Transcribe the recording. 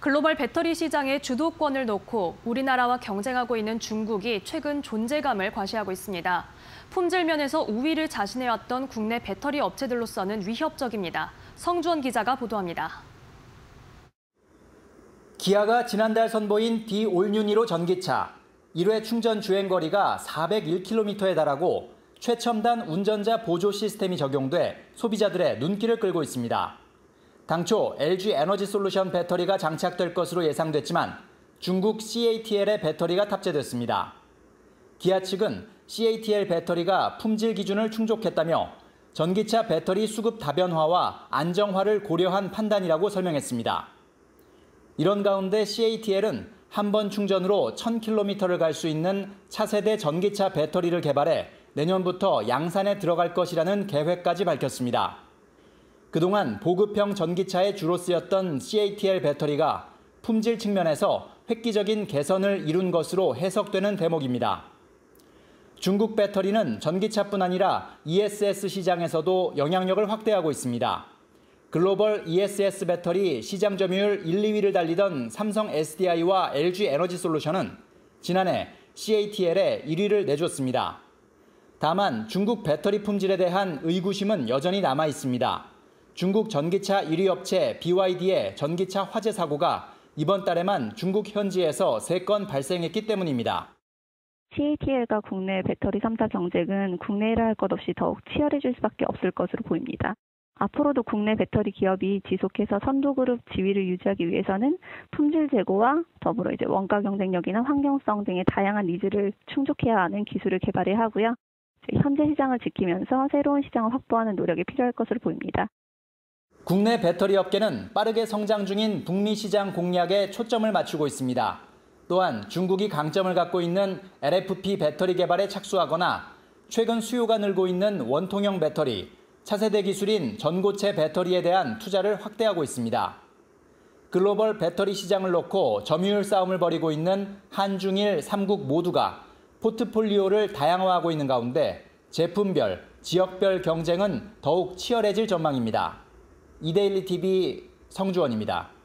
글로벌 배터리 시장의 주도권을 놓고 우리나라와 경쟁하고 있는 중국이 최근 존재감을 과시하고 있습니다. 품질 면에서 우위를 자신해왔던 국내 배터리 업체들로서는 위협적입니다. 성주원 기자가 보도합니다. 기아가 지난달 선보인 D-올뉴니로 전기차 1회 충전 주행 거리가 401km에 달하고 최첨단 운전자 보조 시스템이 적용돼 소비자들의 눈길을 끌고 있습니다. 당초 LG 에너지 솔루션 배터리가 장착될 것으로 예상됐지만 중국 CATL의 배터리가 탑재됐습니다. 기아 측은 CATL 배터리가 품질 기준을 충족했다며 전기차 배터리 수급 다변화와 안정화를 고려한 판단이라고 설명했습니다. 이런 가운데 CATL은 한 번 충전으로 1000km를 갈 수 있는 차세대 전기차 배터리를 개발해 내년부터 양산에 들어갈 것이라는 계획까지 밝혔습니다. 그동안 보급형 전기차에 주로 쓰였던 CATL 배터리가 품질 측면에서 획기적인 개선을 이룬 것으로 해석되는 대목입니다. 중국 배터리는 전기차뿐 아니라 ESS 시장에서도 영향력을 확대하고 있습니다. 글로벌 ESS 배터리 시장 점유율 1, 2위를 달리던 삼성 SDI와 LG 에너지 솔루션은 지난해 CATL에 1위를 내줬습니다. 다만 중국 배터리 품질에 대한 의구심은 여전히 남아 있습니다. 중국 전기차 1위 업체 BYD의 전기차 화재 사고가 이번 달에만 중국 현지에서 3건 발생했기 때문입니다. CATL과 국내 배터리 3사 경쟁은 국내라 할 것 없이 더욱 치열해질 수밖에 없을 것으로 보입니다. 앞으로도 국내 배터리 기업이 지속해서 선도그룹 지위를 유지하기 위해서는 품질 제고와 더불어 원가 경쟁력이나 환경성 등의 다양한 니즈를 충족해야 하는 기술을 개발해야 하고요. 현재 시장을 지키면서 새로운 시장을 확보하는 노력이 필요할 것으로 보입니다. 국내 배터리 업계는 빠르게 성장 중인 북미 시장 공략에 초점을 맞추고 있습니다. 또한 중국이 강점을 갖고 있는 LFP 배터리 개발에 착수하거나 최근 수요가 늘고 있는 원통형 배터리, 차세대 기술인 전고체 배터리에 대한 투자를 확대하고 있습니다. 글로벌 배터리 시장을 놓고 점유율 싸움을 벌이고 있는 한중일 3국 모두가 포트폴리오를 다양화하고 있는 가운데 제품별, 지역별 경쟁은 더욱 치열해질 전망입니다. 이데일리 TV 성주원입니다.